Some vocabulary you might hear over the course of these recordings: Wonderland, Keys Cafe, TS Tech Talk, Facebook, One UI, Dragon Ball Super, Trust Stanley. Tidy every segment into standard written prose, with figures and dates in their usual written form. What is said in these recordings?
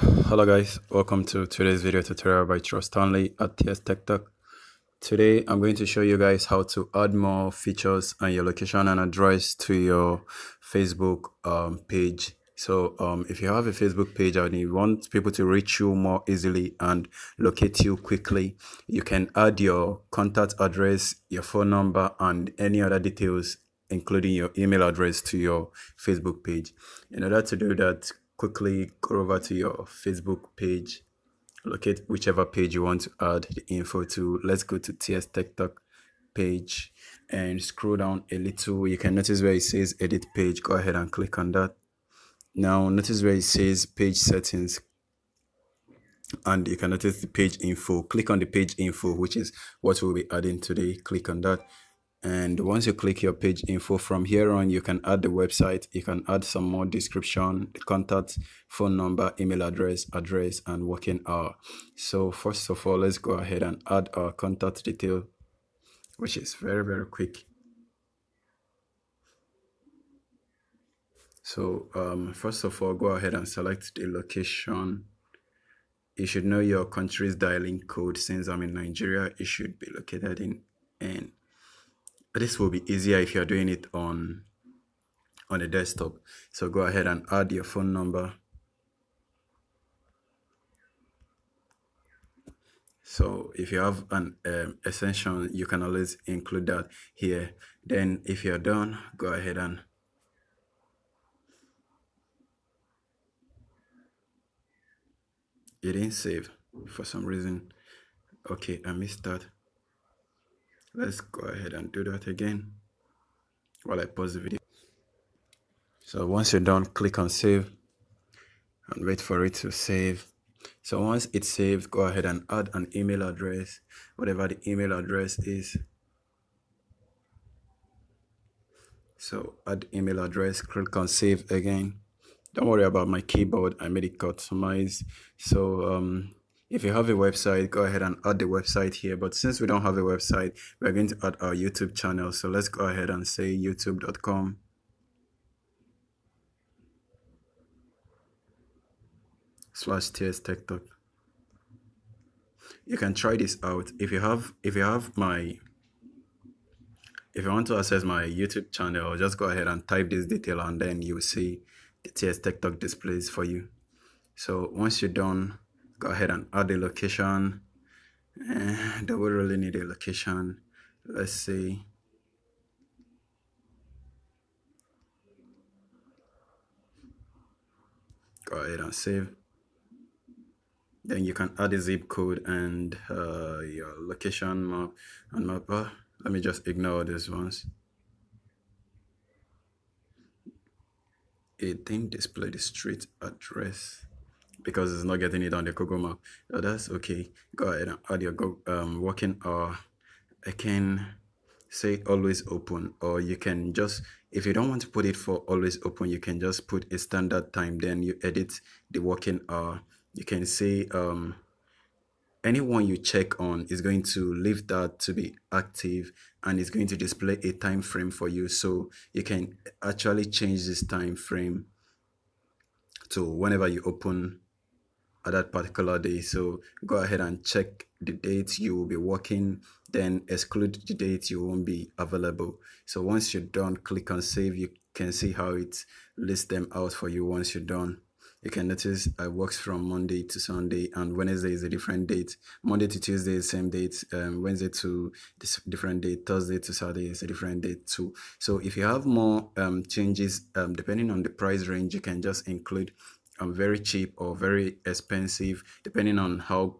Hello guys, welcome to today's video tutorial by Trust Stanley at TS Tech Talk. Today I'm going to show you guys how to add more features and your location and address to your Facebook page. So if you have a Facebook page and you want people to reach you more easily and locate you quickly, you can add your contact address, your phone number, and any other details including your email address to your Facebook page. In order to do that, quickly go over to your Facebook page, locate whichever page you want to add the info to. Let's go to TS Tech Talk page and scroll down a little. You can notice where it says edit page. Go ahead and click on that. Now notice where it says page settings, and you can notice the page info. Click on the page info, which is what we'll be adding today. Click on that. And once you click your page info, from here on you can add the website, you can add some more description, the contact, phone number, email address, and working hour. So first of all, let's go ahead and add our contact detail, which is very, very quick. So first of all, go ahead and select the location. You should know your country's dialing code. Since I'm in Nigeria, it should be located in N. This will be easier if you're doing it on a desktop. So go ahead and add your phone number. So if you have an extension, you can always include that here. Then if you're done, go ahead and it didn't save for some reason. Okay, I missed that. Let's go ahead and do that again while I pause the video. So once you're done, click on save and wait for it to save. So once it's saved, go ahead and add an email address, whatever the email address is. So add email address, click on save again. Don't worry about my keyboard, I made it customized. So if you have a website, go ahead and add the website here. But since we don't have a website, we're going to add our YouTube channel. So let's go ahead and say youtube.com. /TS Tech Talk. You can try this out. If you want to access my YouTube channel, just go ahead and type this detail and then you will see the TS Tech Talk displays for you. So once you're done, go ahead and add a location. Don't really need a location. Let's see. Go ahead and save. Then you can add a zip code and your location map and mapper. Let me just ignore these ones. It didn't display the street address because it's not getting it on the Google map. So that's okay. Go ahead and add your working hour. I can say always open, or you can just, if you don't want to put it for always open, you can just put a standard time. Then you edit the working hour. You can say anyone you check on is going to leave that to be active, and it's going to display a time frame for you. So you can actually change this time frame to whenever you open at that particular day. So go ahead and check the dates you will be working, then exclude the dates you won't be available. So once you're done, click on save. You can see how it lists them out for you. Once you're done, you can notice I work from Monday to Sunday, and Wednesday is a different date. Monday to Tuesday is the same date. Wednesday to this different date. Thursday to Saturday is a different date too. So if you have more changes, depending on the price range, you can just include very cheap or very expensive, depending on how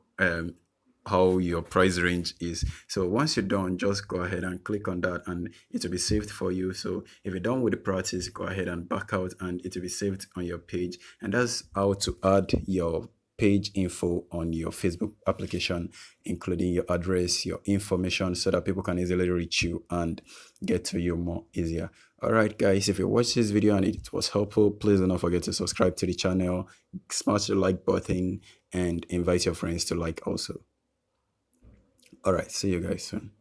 your price range is. So once you're done, just go ahead and click on that and it will be saved for you. So if you're done with the practice, go ahead and back out and it will be saved on your page. And that's how to add your page info on your Facebook application, including your address, your information, so that people can easily reach you and get to you more easier. All right guys, if you watched this video and it was helpful, please do not forget to subscribe to the channel, smash the like button, and invite your friends to like also. All right, see you guys soon.